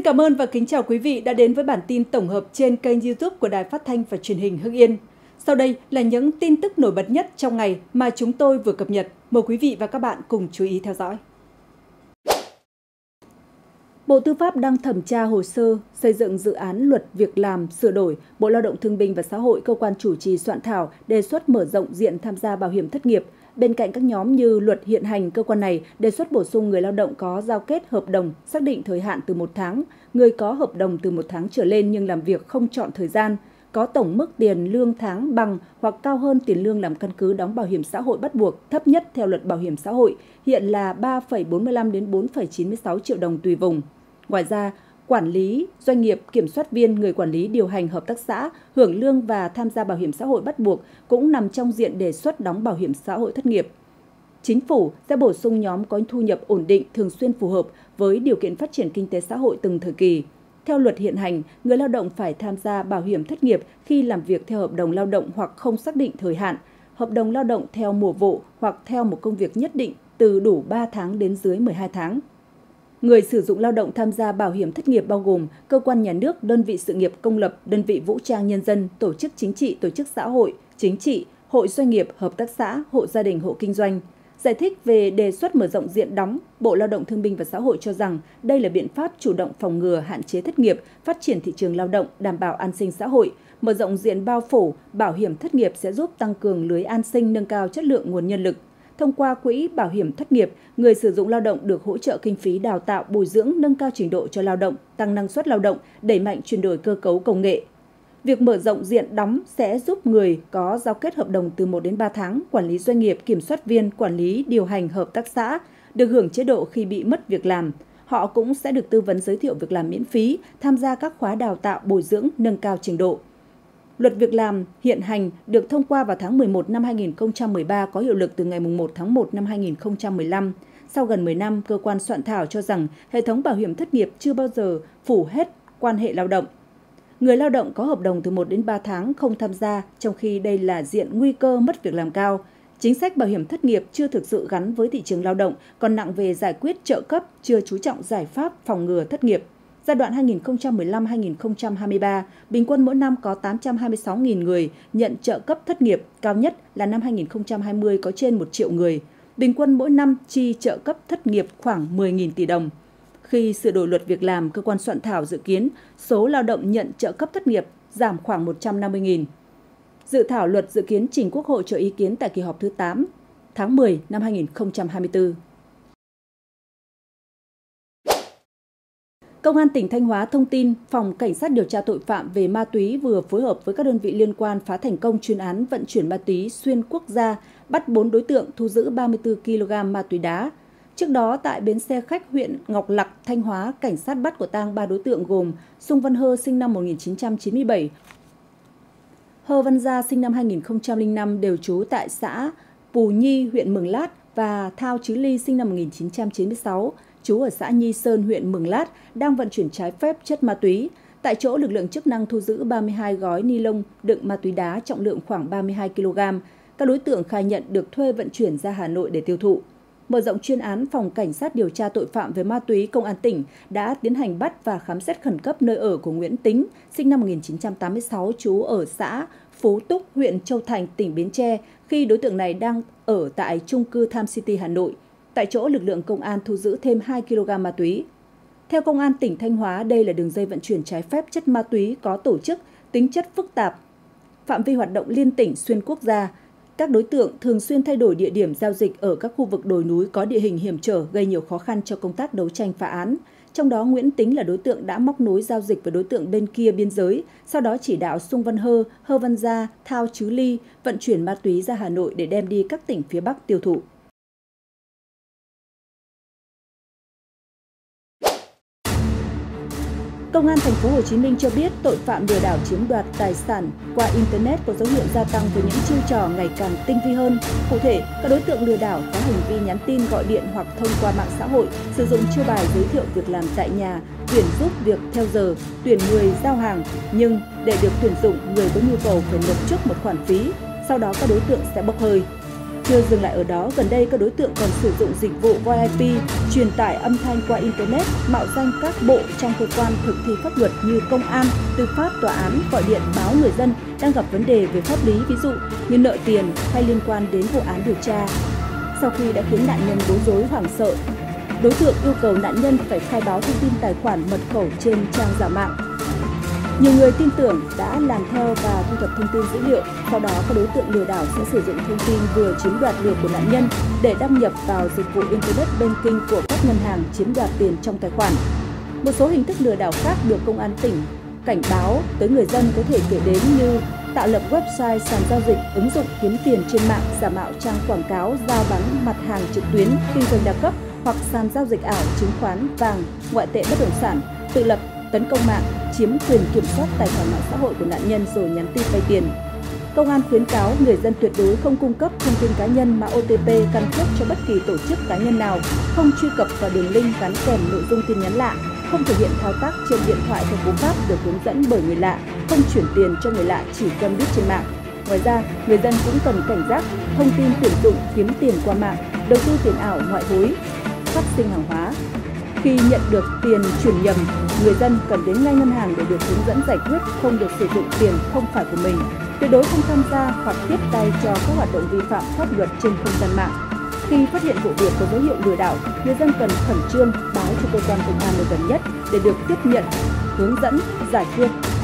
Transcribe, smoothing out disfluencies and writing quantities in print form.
Xin cảm ơn và kính chào quý vị đã đến với bản tin tổng hợp trên kênh YouTube của Đài Phát Thanh và Truyền hình Hưng Yên. Sau đây là những tin tức nổi bật nhất trong ngày mà chúng tôi vừa cập nhật. Mời quý vị và các bạn cùng chú ý theo dõi. Bộ Tư pháp đang thẩm tra hồ sơ xây dựng dự án Luật Việc làm sửa đổi. Bộ Lao động Thương binh và Xã hội, cơ quan chủ trì soạn thảo, đề xuất mở rộng diện tham gia bảo hiểm thất nghiệp. Bên cạnh các nhóm như luật hiện hành, cơ quan này đề xuất bổ sung người lao động có giao kết hợp đồng xác định thời hạn từ 1 tháng, người có hợp đồng từ 1 tháng trở lên nhưng làm việc không chọn thời gian, có tổng mức tiền lương tháng bằng hoặc cao hơn tiền lương làm căn cứ đóng bảo hiểm xã hội bắt buộc thấp nhất theo Luật Bảo hiểm xã hội, hiện là 3,45 đến 4,96 triệu đồng tùy vùng. Ngoài ra, quản lý, doanh nghiệp, kiểm soát viên, người quản lý điều hành hợp tác xã, hưởng lương và tham gia bảo hiểm xã hội bắt buộc cũng nằm trong diện đề xuất đóng bảo hiểm xã hội thất nghiệp. Chính phủ sẽ bổ sung nhóm có thu nhập ổn định thường xuyên phù hợp với điều kiện phát triển kinh tế xã hội từng thời kỳ. Theo luật hiện hành, người lao động phải tham gia bảo hiểm thất nghiệp khi làm việc theo hợp đồng lao động hoặc không xác định thời hạn, hợp đồng lao động theo mùa vụ hoặc theo một công việc nhất định từ đủ 3 tháng đến dưới 12 tháng. Người sử dụng lao động tham gia bảo hiểm thất nghiệp bao gồm cơ quan nhà nước, đơn vị sự nghiệp công lập, đơn vị vũ trang nhân dân, tổ chức chính trị, tổ chức xã hội, chính trị, hội doanh nghiệp, hợp tác xã, hộ gia đình, hộ kinh doanh. Giải thích về đề xuất mở rộng diện đóng, Bộ Lao động Thương binh và Xã hội cho rằng đây là biện pháp chủ động phòng ngừa, hạn chế thất nghiệp, phát triển thị trường lao động, đảm bảo an sinh xã hội. Mở rộng diện bao phủ, bảo hiểm thất nghiệp sẽ giúp tăng cường lưới an sinh, nâng cao chất lượng nguồn nhân lực. Thông qua quỹ bảo hiểm thất nghiệp, người sử dụng lao động được hỗ trợ kinh phí đào tạo, bồi dưỡng, nâng cao trình độ cho lao động, tăng năng suất lao động, đẩy mạnh chuyển đổi cơ cấu công nghệ. Việc mở rộng diện đóng sẽ giúp người có giao kết hợp đồng từ 1 đến 3 tháng, quản lý doanh nghiệp, kiểm soát viên, quản lý, điều hành hợp tác xã, được hưởng chế độ khi bị mất việc làm. Họ cũng sẽ được tư vấn giới thiệu việc làm miễn phí, tham gia các khóa đào tạo, bồi dưỡng, nâng cao trình độ. Luật Việc làm hiện hành được thông qua vào tháng 11 năm 2013, có hiệu lực từ ngày 1 tháng 1 năm 2015. Sau gần 10 năm, cơ quan soạn thảo cho rằng hệ thống bảo hiểm thất nghiệp chưa bao giờ phủ hết quan hệ lao động. Người lao động có hợp đồng từ 1 đến 3 tháng không tham gia, trong khi đây là diện nguy cơ mất việc làm cao. Chính sách bảo hiểm thất nghiệp chưa thực sự gắn với thị trường lao động, còn nặng về giải quyết trợ cấp, chưa chú trọng giải pháp phòng ngừa thất nghiệp. Giai đoạn 2015-2023, bình quân mỗi năm có 826.000 người nhận trợ cấp thất nghiệp, cao nhất là năm 2020 có trên 1 triệu người. Bình quân mỗi năm chi trợ cấp thất nghiệp khoảng 10.000 tỷ đồng. Khi sửa đổi Luật Việc làm, cơ quan soạn thảo dự kiến số lao động nhận trợ cấp thất nghiệp giảm khoảng 150.000. Dự thảo luật dự kiến trình Quốc hội cho ý kiến tại kỳ họp thứ 8 tháng 10 năm 2024. Công an tỉnh Thanh Hóa thông tin, Phòng Cảnh sát điều tra tội phạm về ma túy vừa phối hợp với các đơn vị liên quan phá thành công chuyên án vận chuyển ma túy xuyên quốc gia, bắt 4 đối tượng, thu giữ 34 kg ma túy đá. Trước đó, tại bến xe khách huyện Ngọc Lặc, Thanh Hóa, cảnh sát bắt của tang 3 đối tượng gồm Sung Văn Hơ sinh năm 1997, Hơ Văn Gia sinh năm 2005 đều trú tại xã Pù Nhi, huyện Mường Lát và Thao Chí Ly sinh năm 1996. Trú ở xã Nhi Sơn, huyện Mường Lát, đang vận chuyển trái phép chất ma túy. Tại chỗ, lực lượng chức năng thu giữ 32 gói ni lông đựng ma túy đá trọng lượng khoảng 32 kg. Các đối tượng khai nhận được thuê vận chuyển ra Hà Nội để tiêu thụ. Mở rộng chuyên án, Phòng Cảnh sát điều tra tội phạm về ma túy Công an tỉnh đã tiến hành bắt và khám xét khẩn cấp nơi ở của Nguyễn Tính, sinh năm 1986, trú ở xã Phú Túc, huyện Châu Thành, tỉnh Bến Tre, khi đối tượng này đang ở tại chung cư Times City, Hà Nội. Tại chỗ, lực lượng công an thu giữ thêm 2 kg ma túy. Theo Công an tỉnh Thanh Hóa, đây là đường dây vận chuyển trái phép chất ma túy có tổ chức, tính chất phức tạp, phạm vi hoạt động liên tỉnh xuyên quốc gia. Các đối tượng thường xuyên thay đổi địa điểm giao dịch ở các khu vực đồi núi có địa hình hiểm trở, gây nhiều khó khăn cho công tác đấu tranh phá án. Trong đó, Nguyễn Tính là đối tượng đã móc nối giao dịch với đối tượng bên kia biên giới, sau đó chỉ đạo Sung Văn Hơ, Hơ Văn Gia, Thao Chứ Ly vận chuyển ma túy ra Hà Nội để đem đi các tỉnh phía Bắc tiêu thụ. Công an thành phố Hồ Chí Minh cho biết tội phạm lừa đảo chiếm đoạt tài sản qua internet có dấu hiệu gia tăng với những chiêu trò ngày càng tinh vi hơn. Cụ thể, các đối tượng lừa đảo có hành vi nhắn tin, gọi điện hoặc thông qua mạng xã hội, sử dụng chiêu bài giới thiệu việc làm tại nhà, tuyển giúp việc theo giờ, tuyển người giao hàng, nhưng để được tuyển dụng, người có nhu cầu phải nộp trước một khoản phí, sau đó các đối tượng sẽ bốc hơi. Chưa dừng lại ở đó, gần đây các đối tượng còn sử dụng dịch vụ VoIP, truyền tải âm thanh qua Internet, mạo danh các bộ trong cơ quan thực thi pháp luật như công an, tư pháp, tòa án, gọi điện báo người dân đang gặp vấn đề về pháp lý, ví dụ như nợ tiền hay liên quan đến vụ án điều tra. Sau khi đã khiến nạn nhân bối rối hoảng sợ, đối tượng yêu cầu nạn nhân phải khai báo thông tin tài khoản mật khẩu trên trang giả mạo. Nhiều người tin tưởng đã làm theo và thu thập thông tin dữ liệu, sau đó các đối tượng lừa đảo sẽ sử dụng thông tin vừa chiếm đoạt được của nạn nhân để đăng nhập vào dịch vụ Internet banking của các ngân hàng chiếm đoạt tiền trong tài khoản. Một số hình thức lừa đảo khác được công an tỉnh cảnh báo tới người dân có thể kể đến như tạo lập website, sàn giao dịch, ứng dụng kiếm tiền trên mạng, giả mạo trang quảng cáo, giao bán mặt hàng trực tuyến, kinh doanh đa cấp hoặc sàn giao dịch ảo, chứng khoán, vàng, ngoại tệ, bất động sản, tự lập, tấn công mạng, chiếm quyền kiểm soát tài khoản mạng xã hội của nạn nhân rồi nhắn tin vay tiền. Công an khuyến cáo người dân tuyệt đối không cung cấp thông tin cá nhân, mã OTP, căn cước cho bất kỳ tổ chức cá nhân nào, không truy cập vào đường link gắn kèm nội dung tin nhắn lạ, không thực hiện thao tác trên điện thoại theo cú pháp được hướng dẫn bởi người lạ, không chuyển tiền cho người lạ chỉ quen biết trên mạng. Ngoài ra, người dân cũng cần cảnh giác thông tin tuyển dụng kiếm tiền qua mạng, đầu tư tiền ảo, ngoại hối, phát sinh hàng hóa. Khi nhận được tiền chuyển nhầm, người dân cần đến ngay ngân hàng để được hướng dẫn giải quyết, không được sử dụng tiền không phải của mình, tuyệt đối không tham gia hoặc tiếp tay cho các hoạt động vi phạm pháp luật trên không gian mạng. Khi phát hiện vụ việc có dấu hiệu lừa đảo, người dân cần khẩn trương báo cho cơ quan công an nơi gần nhất để được tiếp nhận, hướng dẫn, giải quyết.